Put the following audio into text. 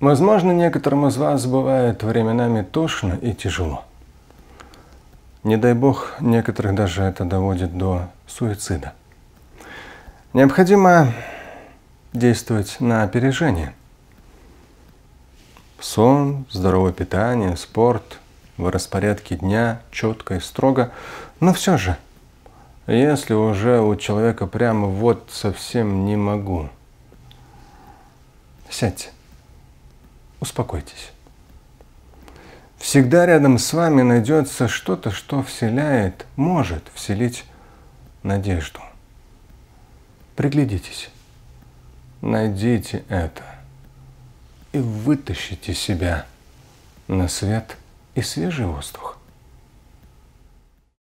Возможно, некоторым из вас бывает временами тошно и тяжело. Не дай бог, некоторых даже это доводит до суицида. Необходимо действовать на опережение. Сон, здоровое питание, спорт в распорядке дня, четко и строго. Но все же, если уже у человека прямо вот совсем не могу, сядьте. Успокойтесь. Всегда рядом с вами найдется что-то, что вселяет, может вселить надежду. Приглядитесь, найдите это и вытащите себя на свет и свежий воздух.